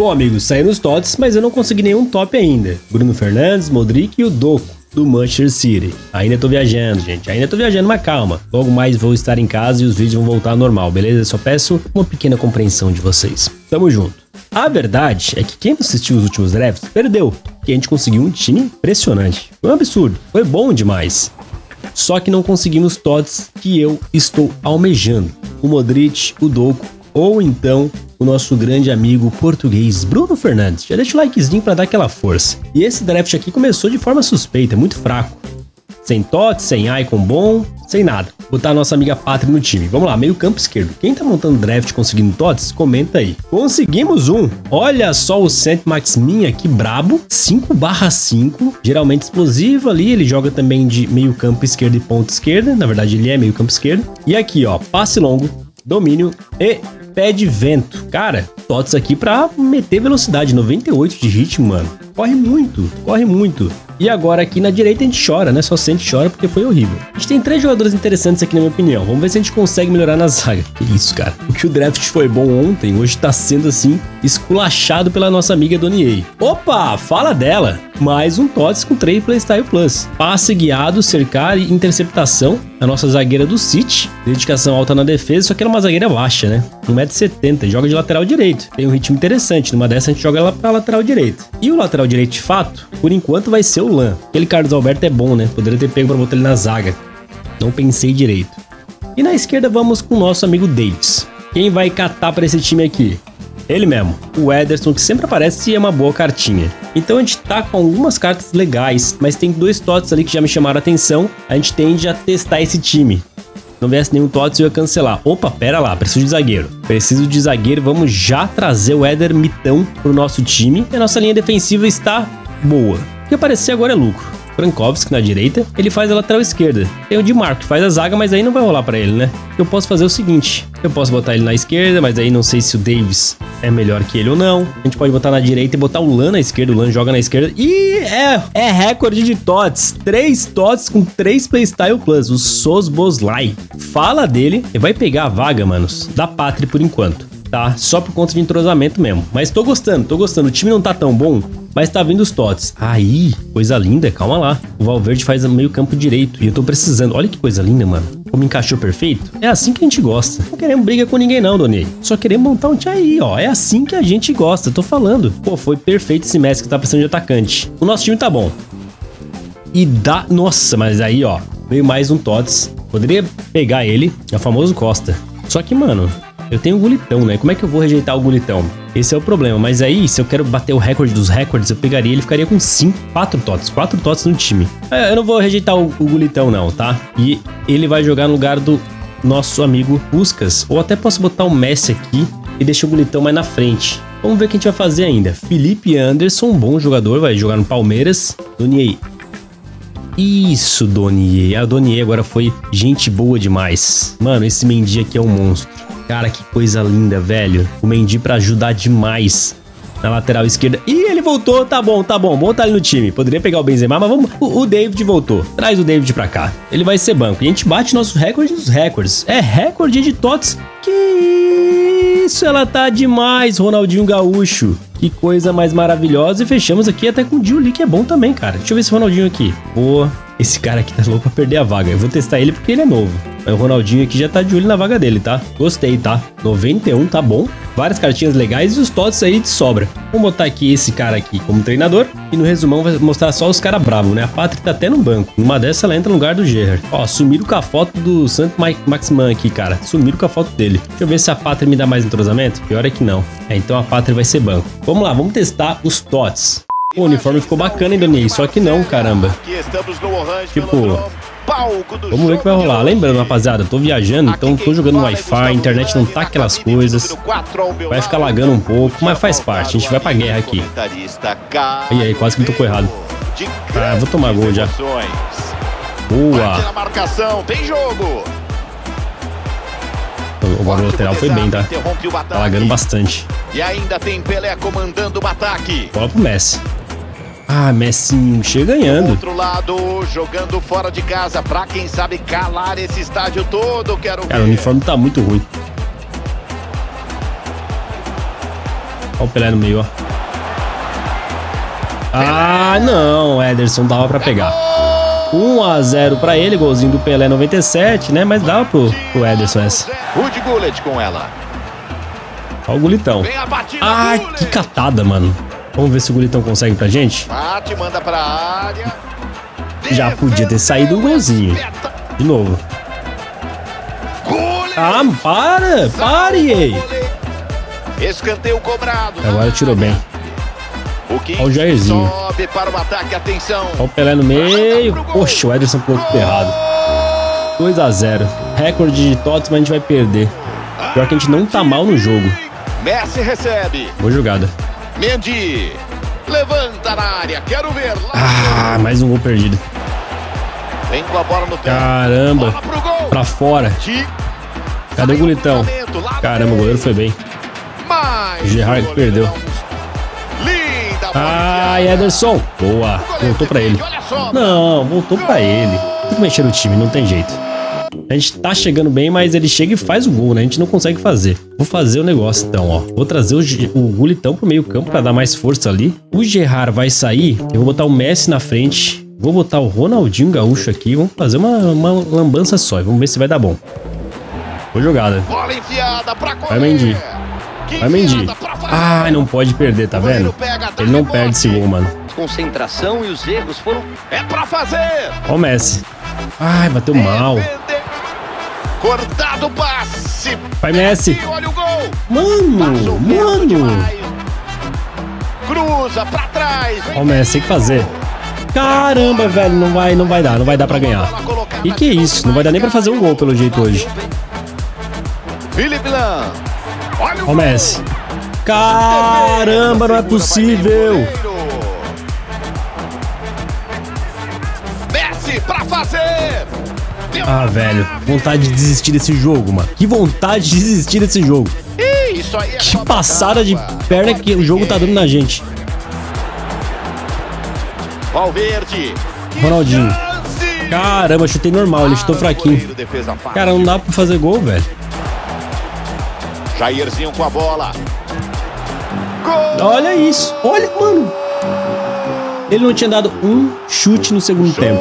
Bom, amigos, saí nos tops, mas eu não consegui nenhum top ainda. Bruno Fernandes, Modric e o Doku, do Manchester City. Ainda tô viajando, gente. Ainda tô viajando, mas calma. Logo mais vou estar em casa e os vídeos vão voltar ao normal, beleza? Só peço uma pequena compreensão de vocês. Tamo junto. A verdade é que quem assistiu os últimos drafts perdeu, porque a gente conseguiu um time impressionante. Foi um absurdo. Foi bom demais. Só que não conseguimos todos que eu estou almejando. O Modric, o Doku ou então o nosso grande amigo português Bruno Fernandes. Já deixa o likezinho para dar aquela força. E esse draft aqui começou de forma suspeita, muito fraco. Sem tots, sem icon bom, sem nada. Botar a nossa amiga Patri no time. Vamos lá, meio campo esquerdo. Quem tá montando draft conseguindo tots, comenta aí. Conseguimos um. Olha só o Saint Maximin aqui, brabo. 5/5. Geralmente explosivo ali. Ele joga também de meio campo esquerdo e ponta esquerda. Na verdade, ele é meio campo esquerdo. E aqui, ó, passe longo, domínio e pé de vento. Cara, tots aqui pra meter velocidade. 98 de ritmo, mano. Corre muito, corre muito. E agora aqui na direita a gente chora, né? Só sente e chora porque foi horrível. A gente tem 3 jogadores interessantes aqui na minha opinião. Vamos ver se a gente consegue melhorar na zaga. Que isso, cara. O que o draft foi bom ontem, hoje tá sendo assim, esculachado pela nossa amiga Donnie. Opa, fala dela. Mais um TOTS com 3 Playstyle Plus. Passe guiado, cercar e interceptação. A nossa zagueira do City. Dedicação alta na defesa, só que ela é uma zagueira baixa, né? 1,70 m. Joga de lateral direito. Tem um ritmo interessante. Numa dessa a gente joga ela pra lateral direito. E o lateral direito de fato, por enquanto vai ser o Lan. Aquele Carlos Alberto é bom, né? Poderia ter pego pra botar ele na zaga. Não pensei direito. E na esquerda vamos com o nosso amigo Davis. Quem vai catar pra esse time aqui? Ele mesmo, o Ederson, que sempre aparece e é uma boa cartinha. Então a gente tá com algumas cartas legais, mas tem 2 tots ali que já me chamaram a atenção. A gente tende a testar esse time. Não viesse nenhum tots eu ia cancelar. Opa, pera lá, preciso de zagueiro. Preciso de zagueiro, vamos já trazer o Éder Mitão pro nosso time. E a nossa linha defensiva está boa. O que aparecer agora é lucro. Frankowski na direita, ele faz a lateral esquerda. Tem o Dimarco que faz a zaga, mas aí não vai rolar pra ele, né? Eu posso fazer o seguinte, eu posso botar ele na esquerda, mas aí não sei se o Davis é melhor que ele ou não. A gente pode botar na direita e botar o Lan na esquerda, o Lan joga na esquerda. E é recorde de tots, 3 tots com 3 Playstyle Plus, o Szoboszlai. Fala dele, ele vai pegar a vaga, manos, da Patri por enquanto, tá? Só por conta de entrosamento mesmo, mas tô gostando, o time não tá tão bom, mas tá vindo os tots. Aí, coisa linda, calma lá. O Valverde faz meio campo direito e eu tô precisando. Olha que coisa linda, mano. Como encaixou perfeito. É assim que a gente gosta. Não queremos briga com ninguém não, Donnie. Só queremos montar um time aí, ó. É assim que a gente gosta, tô falando. Pô, foi perfeito esse Messi que tá precisando de atacante. O nosso time tá bom. E dá... Nossa, mas aí, ó. Veio mais um tots. Poderia pegar ele. É o famoso Costa. Só que, mano... Eu tenho o Gullitão, né? Como é que eu vou rejeitar o Gullitão? Esse é o problema. Mas aí, se eu quero bater o recorde dos recordes, eu pegaria ele, ficaria com 4 tots. 4 tots no time. Eu não vou rejeitar o Gullitão, não, tá? E ele vai jogar no lugar do nosso amigo Buscas. Ou até posso botar o Messi aqui e deixar o Gullitão mais na frente. Vamos ver o que a gente vai fazer ainda. Felipe Anderson, bom jogador, vai jogar no Palmeiras. Donnie. Isso, Donnie. A Donnie agora foi gente boa demais. Mano, esse Mendy aqui é um monstro. Cara, que coisa linda, velho. O Mendy pra ajudar demais na lateral esquerda. Ih, ele voltou. Tá bom. Botar ele no time. Poderia pegar o Benzema, mas vamos... O David voltou. Traz o David pra cá. Ele vai ser banco. E a gente bate nosso recorde dos recordes. É recorde de tots. Que isso, ela tá demais, Ronaldinho Gaúcho. Que coisa mais maravilhosa. E fechamos aqui até com o Julie, que é bom também, cara. Deixa eu ver esse Ronaldinho aqui. Boa. Esse cara aqui tá louco pra perder a vaga. Eu vou testar ele porque ele é novo. Mas o Ronaldinho aqui já tá de olho na vaga dele, tá? Gostei, tá? 91, tá bom. Várias cartinhas legais e os tots aí de sobra. Vamos botar aqui esse cara aqui como treinador. E no resumão vai mostrar só os caras bravos, né? A Patri tá até no banco. Numa dessa ela entra no lugar do Gerrard. Ó, sumiram com a foto do Saint Maximin aqui, cara. Sumiram com a foto dele. Deixa eu ver se a Patri me dá mais entrosamento. Pior é que não. É, então a Patri vai ser banco. Vamos lá, vamos testar os tots. O uniforme ficou bacana, hein, Donnie? Só que não, caramba. Tipo, vamos ver o que vai rolar. Lembrando, rapaziada, eu tô viajando, então tô jogando no Wi-Fi, a internet não tá aquelas coisas. Vai ficar lagando um pouco, mas faz parte, a gente vai pra guerra aqui. E aí, quase que me tocou errado. Ah, vou tomar gol já. Boa! O gol lateral foi bem, tá? Tá lagando bastante. E ainda tem Pelé comandando o ataque. Bola pro Messi. Ah, Messinho, chega ganhando. Do outro lado, jogando fora de casa, pra quem sabe calar esse estádio todo, quero ver. Cara, o uniforme tá muito ruim. Olha o Pelé no meio, ó. Ah, não. Ederson dava pra pegar. 1 a 0 pra ele. Golzinho do Pelé 97, né? Mas dava pro Ederson essa. Rude Gullit com ela. Olha o Gullitão. Ah, que catada, mano. Vamos ver se o Gullitão consegue pra gente. Patri manda pra área. Já podia ter saído o golzinho. De novo. Ah, pare! Escanteio cobrado. Agora tirou bem. Olha o Jairzinho. Sobe para o ataque, atenção. Olha o Pelé no meio. Poxa, o Ederson pulou tudo errado. 2 a 0. Recorde de totes, mas a gente vai perder. Pior que a gente não tá mal no jogo. Messi recebe. Boa jogada. Mendy. Levanta na área. Quero ver. Ah, mais um gol perdido. Vem com a bola no pé. Caramba. Pra fora. Cadê o Gullitão? Caramba, o goleiro foi bem. O Gerrard perdeu. Ai, Ederson. Boa. Voltou pra ele. Não, voltou pra ele. Tem que mexer no time, não tem jeito. A gente tá chegando bem, mas ele chega e faz o gol, né? A gente não consegue fazer. Vou fazer o negócio então, ó. Vou trazer o Gullitão pro meio campo pra dar mais força ali. O Gerrard vai sair. Eu vou botar o Messi na frente. Vou botar o Ronaldinho Gaúcho aqui. Vamos fazer uma lambança só. Vamos ver se vai dar bom. Boa jogada. Vai, Mendy. Vai, Mendy. Ah, não pode perder, tá vendo? Ele não perde esse gol, mano. Concentração e os erros foram... É pra fazer! Ó o Messi. Ai, bateu mal. Cortado o passe. Vai, Messi. Olha o gol. Mano. Cruza pra trás. Ó o Messi, tem que fazer. Caramba, velho, não vai dar pra ganhar. E que é isso? Não vai dar nem pra fazer um gol pelo jeito hoje. Felipe Lan. Olha o Messi. Caramba, não é possível. Messi pra fazer. Ah, velho, vontade de desistir desse jogo, mano. Que vontade de desistir desse jogo. Que passada de perna que o jogo tá dando na gente. Valverde. Ronaldinho. Caramba, chutei normal, ele chutou fraquinho. Cara, não dá pra fazer gol, velho. Jairzinho com a bola. Gol! Olha isso. Olha, mano. Ele não tinha dado um chute no segundo tempo.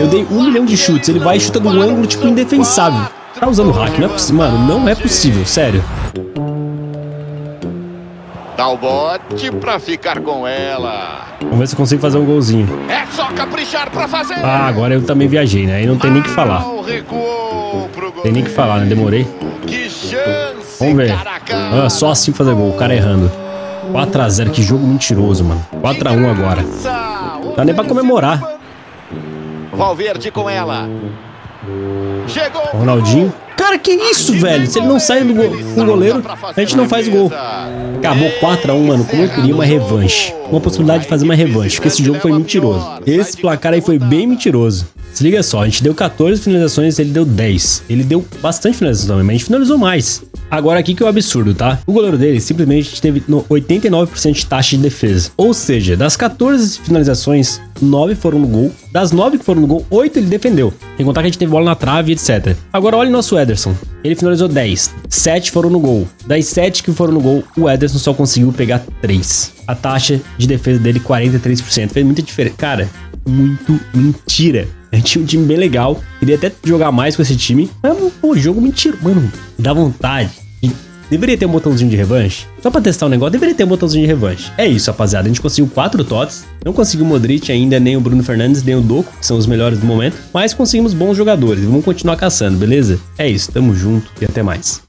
Eu dei 1 milhão de chutes. Ele vai e chuta de um ângulo, tipo, indefensável. Tá usando hack, não é possível. Mano, não é possível, sério. Dá o bote pra ficar com ela. Vamos ver se eu consigo fazer um golzinho. É só caprichar pra fazer. Ah, agora eu também viajei, né? Aí não tem nem o que falar. Tem nem o que falar, né? Demorei. Que chance, vamos ver. Ah, só assim fazer gol, o cara errando. 4 a 0, que jogo mentiroso, mano. 4 a 1 agora. Dá nem pra comemorar. Valverde com ela. Chegou. Ronaldinho. Cara, que isso, velho? Se ele não sai do goleiro, a gente não faz gol. Acabou 4 a 1, mano. Como eu queria uma revanche. Uma possibilidade de fazer uma revanche, porque esse jogo foi mentiroso. Esse placar aí foi bem mentiroso. Se liga só, a gente deu 14 finalizações, ele deu 10. Ele deu bastante finalização também, mas a gente finalizou mais. Agora aqui que é o absurdo, tá? O goleiro dele simplesmente teve 89% de taxa de defesa. Ou seja, das 14 finalizações, 9 foram no gol. Das 9 que foram no gol, 8 ele defendeu. Tem que contar que a gente teve bola na trave, etc. Agora olha o nosso Ederson. Ele finalizou 10. 7 foram no gol. Das 7 que foram no gol, o Ederson só conseguiu pegar 3. A taxa de defesa dele, 43%. Fez muita diferença. Cara, muito mentira. A gente tinha um time bem legal. Queria até jogar mais com esse time. Mas, pô, jogo mentiroso. Mano, dá vontade. Deveria ter um botãozinho de revanche. Só pra testar o negócio, deveria ter um botãozinho de revanche. É isso, rapaziada. A gente conseguiu 4 totes. Não conseguiu o Modric ainda, nem o Bruno Fernandes, nem o Doku, que são os melhores do momento. Mas conseguimos bons jogadores. Vamos continuar caçando, beleza? É isso. Tamo junto e até mais.